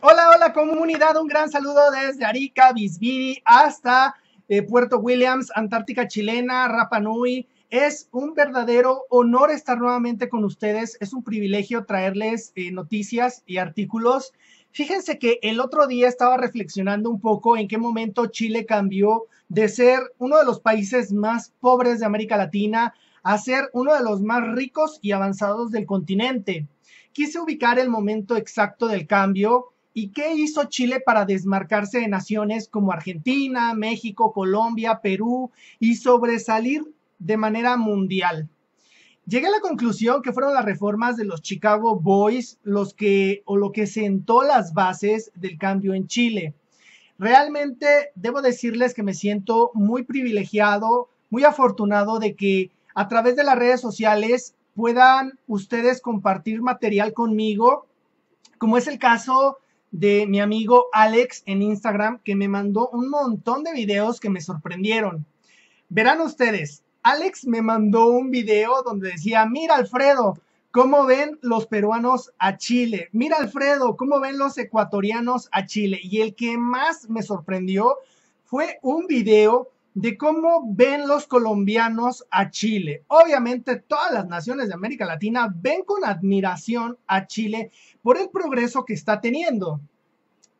Hola, hola comunidad, un gran saludo desde Arica, Bisbiri, hasta Puerto Williams, Antártica Chilena, Rapa Nui. Es un verdadero honor estar nuevamente con ustedes, es un privilegio traerles noticias y artículos. Fíjense que el otro día estaba reflexionando un poco en qué momento Chile cambió de ser uno de los países más pobres de América Latina a ser uno de los más ricos y avanzados del continente. Quise ubicar el momento exacto del cambio. ¿Y qué hizo Chile para desmarcarse de naciones como Argentina, México, Colombia, Perú y sobresalir de manera mundial? Llegué a la conclusión que fueron las reformas de los Chicago Boys lo que sentó las bases del cambio en Chile. Realmente debo decirles que me siento muy privilegiado, muy afortunado de que a través de las redes sociales puedan ustedes compartir material conmigo, como es el caso de mi amigo Alex en Instagram, que me mandó un montón de videos que me sorprendieron. Verán ustedes, Alex me mandó un video donde decía: mira Alfredo, ¿cómo ven los peruanos a Chile? Mira Alfredo, ¿cómo ven los ecuatorianos a Chile? Y el que más me sorprendió fue un video de cómo ven los colombianos a Chile. Obviamente todas las naciones de América Latina ven con admiración a Chile por el progreso que está teniendo.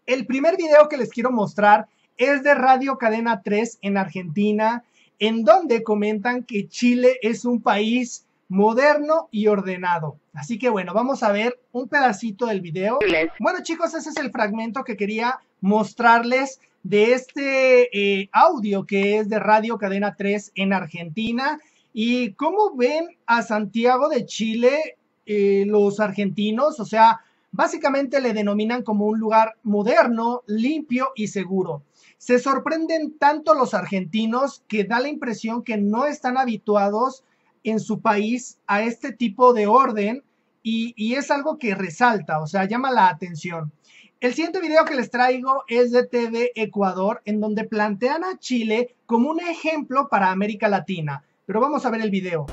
El primer video que les quiero mostrar es de Radio Cadena 3 en Argentina, en donde comentan que Chile es un país moderno y ordenado. Así que bueno, vamos a ver un pedacito del video. Bueno chicos, ese es el fragmento que quería mostrarles de este audio que es de Radio Cadena 3 en Argentina. Y cómo ven a Santiago de Chile los argentinos, o sea, básicamente le denominan como un lugar moderno, limpio y seguro. Se sorprenden tanto los argentinos que da la impresión que no están habituados en su país a este tipo de orden y es algo que resalta, o sea, llama la atención. El siguiente video que les traigo es de TV Ecuador, en donde plantean a Chile como un ejemplo para América Latina. Pero vamos a ver el video.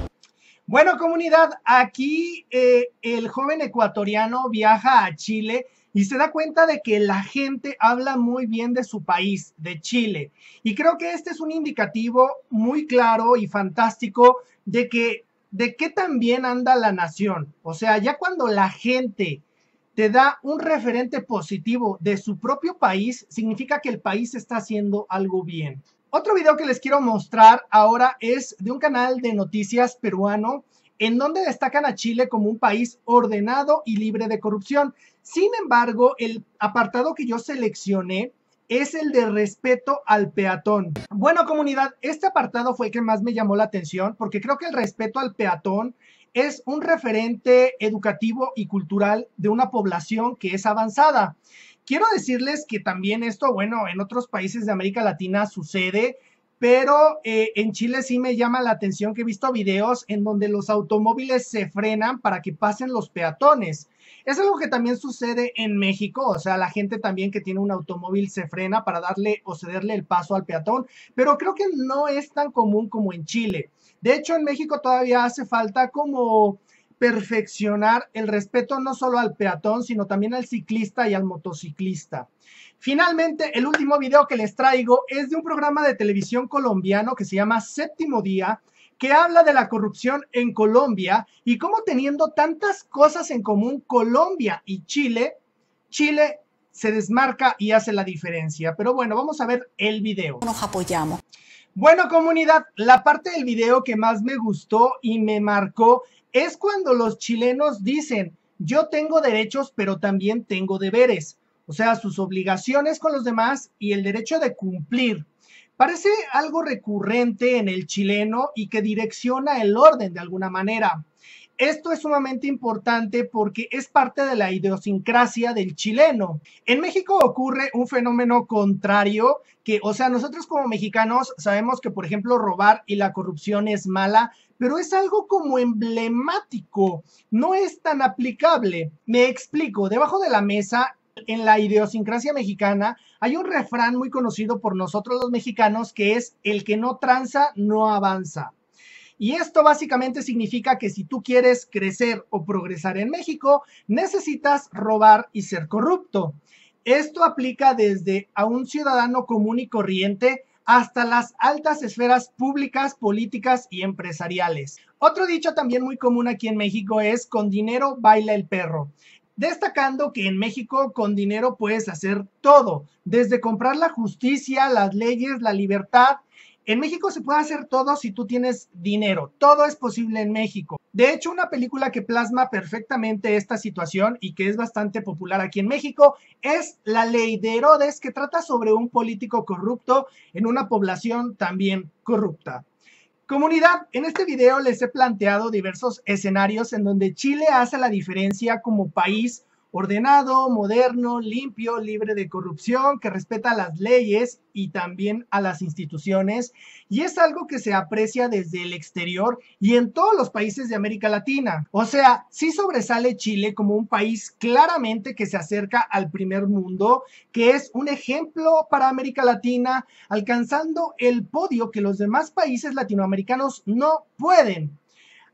Bueno, comunidad, aquí el joven ecuatoriano viaja a Chile y se da cuenta de que la gente habla muy bien de su país, de Chile. Y creo que este es un indicativo muy claro y fantástico de qué tan bien anda la nación. O sea, ya cuando la gente te da un referente positivo de su propio país, significa que el país está haciendo algo bien. Otro video que les quiero mostrar ahora es de un canal de noticias peruano, en donde destacan a Chile como un país ordenado y libre de corrupción. Sin embargo, el apartado que yo seleccioné es el de respeto al peatón. Bueno, comunidad, este apartado fue el que más me llamó la atención, porque creo que el respeto al peatón es un referente educativo y cultural de una población que es avanzada. Quiero decirles que también esto, bueno, en otros países de América Latina sucede, pero en Chile sí me llama la atención que he visto videos en donde los automóviles se frenan para que pasen los peatones. Es algo que también sucede en México, o sea, la gente también que tiene un automóvil se frena para darle o cederle el paso al peatón, pero creo que no es tan común como en Chile. De hecho, en México todavía hace falta como perfeccionar el respeto no solo al peatón, sino también al ciclista y al motociclista. Finalmente, el último video que les traigo es de un programa de televisión colombiano que se llama Séptimo Día, que habla de la corrupción en Colombia y cómo, teniendo tantas cosas en común Colombia y Chile, Chile se desmarca y hace la diferencia. Pero bueno, vamos a ver el video. Nos apoyamos. Bueno, comunidad, la parte del video que más me gustó y me marcó es cuando los chilenos dicen: yo tengo derechos, pero también tengo deberes. O sea, sus obligaciones con los demás y el derecho de cumplir. Parece algo recurrente en el chileno y que direcciona el orden de alguna manera. Esto es sumamente importante porque es parte de la idiosincrasia del chileno. En México ocurre un fenómeno contrario que, o sea, nosotros como mexicanos sabemos que, por ejemplo, robar y la corrupción es mala, pero es algo como emblemático, no es tan aplicable. Me explico, debajo de la mesa, en la idiosincrasia mexicana, hay un refrán muy conocido por nosotros los mexicanos que es: el que no tranza, no avanza. Y esto básicamente significa que si tú quieres crecer o progresar en México, necesitas robar y ser corrupto. Esto aplica desde a un ciudadano común y corriente hasta las altas esferas públicas, políticas y empresariales. Otro dicho también muy común aquí en México es con dinero baila el perro, destacando que en México con dinero puedes hacer todo, desde comprar la justicia, las leyes, la libertad. En México se puede hacer todo si tú tienes dinero, todo es posible en México. De hecho, una película que plasma perfectamente esta situación y que es bastante popular aquí en México es La Ley de Herodes, que trata sobre un político corrupto en una población también corrupta. Comunidad, en este video les he planteado diversos escenarios en donde Chile hace la diferencia como país ordenado, moderno, limpio, libre de corrupción, que respeta las leyes y también a las instituciones. Y es algo que se aprecia desde el exterior y en todos los países de América Latina. O sea, sí sobresale Chile como un país claramente que se acerca al primer mundo, que es un ejemplo para América Latina, alcanzando el podio que los demás países latinoamericanos no pueden.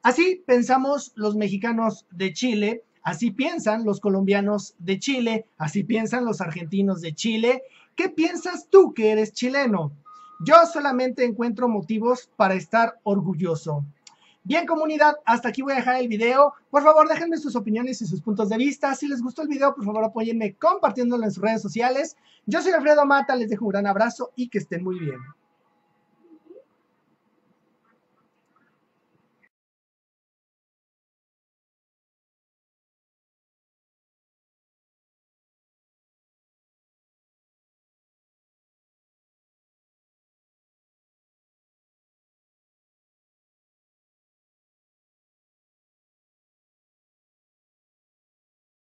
Así pensamos los mexicanos de Chile. Así piensan los colombianos de Chile, así piensan los argentinos de Chile. ¿Qué piensas tú que eres chileno? Yo solamente encuentro motivos para estar orgulloso. Bien, comunidad, hasta aquí voy a dejar el video. Por favor, déjenme sus opiniones y sus puntos de vista. Si les gustó el video, por favor, apóyenme compartiéndolo en sus redes sociales. Yo soy Alfredo Mata, les dejo un gran abrazo y que estén muy bien.